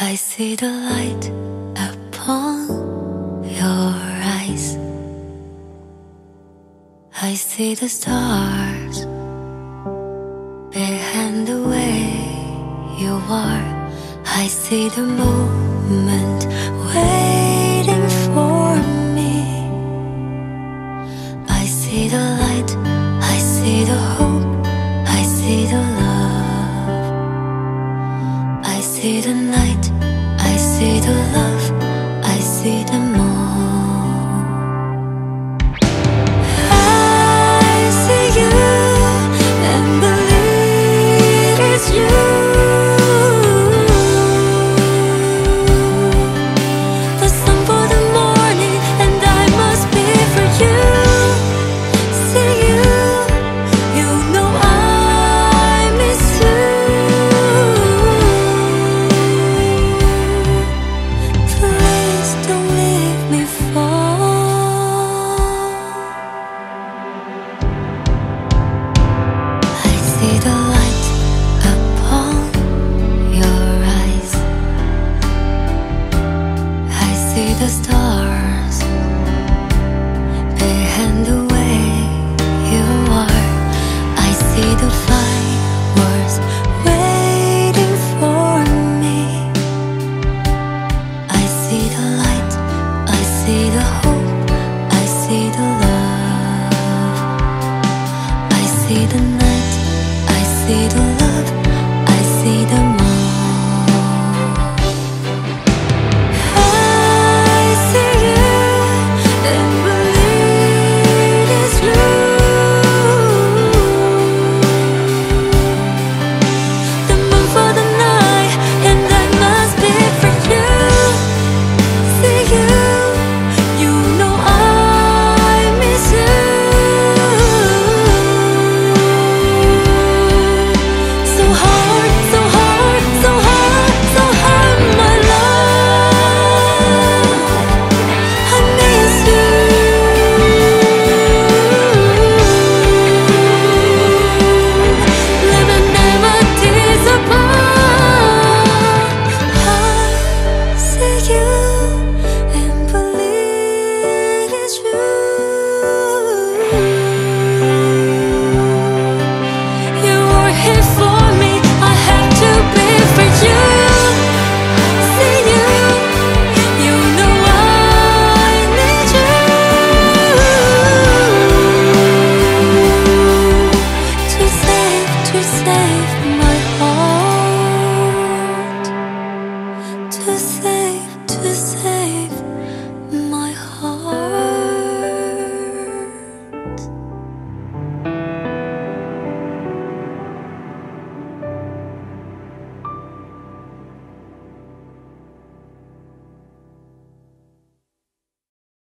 I see the light upon your eyes. I see the stars behind the way you are. I see the moment waiting for me. I see the light, I see the hope, I see the love. I see the night, I see the love, I see the